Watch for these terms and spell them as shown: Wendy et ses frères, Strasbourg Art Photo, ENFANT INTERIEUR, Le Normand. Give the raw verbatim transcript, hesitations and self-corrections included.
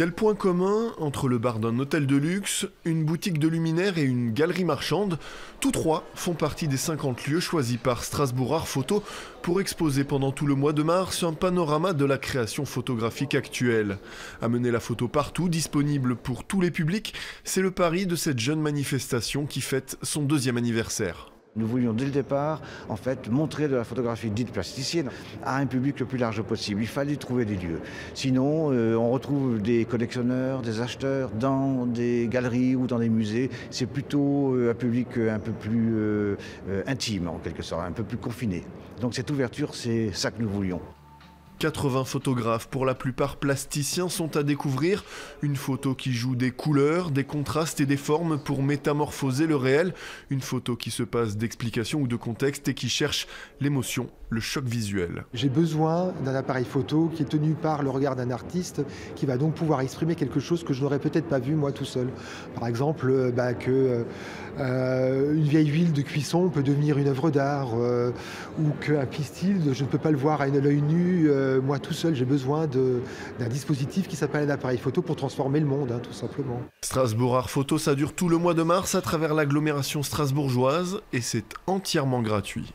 Quel point commun entre le bar d'un hôtel de luxe, une boutique de luminaires et une galerie marchande? Tous trois font partie des cinquante lieux choisis par Strasbourg Art Photo pour exposer pendant tout le mois de mars un panorama de la création photographique actuelle. Amener la photo partout, disponible pour tous les publics, c'est le pari de cette jeune manifestation qui fête son deuxième anniversaire. Nous voulions dès le départ, en fait, montrer de la photographie dite plasticienne à un public le plus large possible. Il fallait trouver des lieux. Sinon, euh, on retrouve des collectionneurs, des acheteurs dans des galeries ou dans des musées. C'est plutôt euh, un public euh, un peu plus euh, euh, intime, en quelque sorte, un peu plus confiné. Donc cette ouverture, c'est ça que nous voulions. quatre-vingts photographes, pour la plupart plasticiens, sont à découvrir. Une photo qui joue des couleurs, des contrastes et des formes pour métamorphoser le réel. Une photo qui se passe d'explications ou de contexte et qui cherche l'émotion, le choc visuel. J'ai besoin d'un appareil photo qui est tenu par le regard d'un artiste qui va donc pouvoir exprimer quelque chose que je n'aurais peut-être pas vu moi tout seul. Par exemple, bah, que euh, une vieille huile de cuisson peut devenir une œuvre d'art euh, ou qu'un pistil, je ne peux pas le voir à un œil nu. Euh, Moi tout seul, j'ai besoin d'un dispositif qui s'appelle un appareil photo pour transformer le monde, hein, tout simplement. Strasbourg Art Photo, ça dure tout le mois de mars à travers l'agglomération strasbourgeoise et c'est entièrement gratuit.